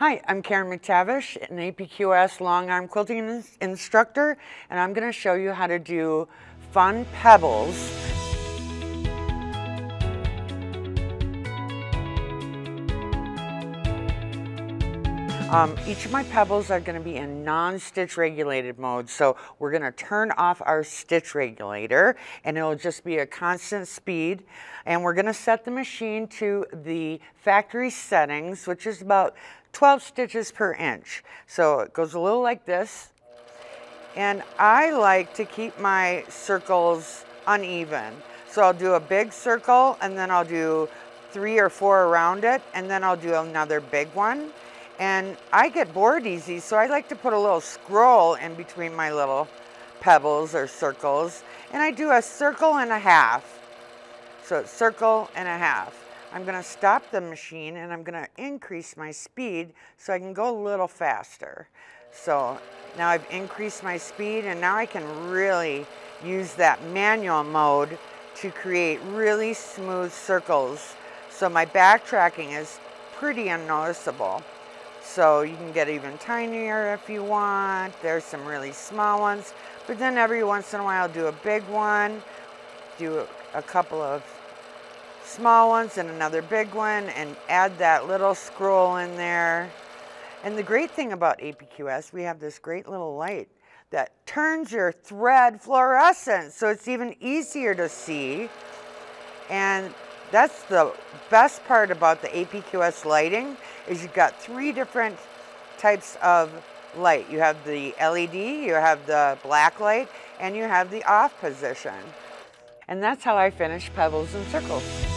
Hi, I'm Karen McTavish, an APQS long arm quilting instructor, and I'm going to show you how to do fun pebbles. Each of my pebbles are going to be in non-stitch regulated mode, so we're going to turn off our stitch regulator and it'll just be a constant speed, and we're going to set the machine to the factory settings, which is about 12 stitches per inch. So it goes a little like this. And I like to keep my circles uneven. So I'll do a big circle and then I'll do 3 or 4 around it, and then I'll do another big one. And I get bored easy, so I like to put a little scroll in between my little pebbles or circles. And I do a circle and a half. So it's circle and a half. I'm going to stop the machine and I'm going to increase my speed so I can go a little faster. So now I've increased my speed, and now I can really use that manual mode to create really smooth circles. So my backtracking is pretty unnoticeable. So you can get even tinier if you want. There's some really small ones, but then every once in a while I'll do a big one, do a couple of small ones and another big one, and add that little scroll in there. And the great thing about APQS, we have this great little light that turns your thread fluorescent, so it's even easier to see. And that's the best part about the APQS lighting, is you've got 3 different types of light. You have the LED, you have the black light, and you have the off position. And that's how I finish pebbles and circles.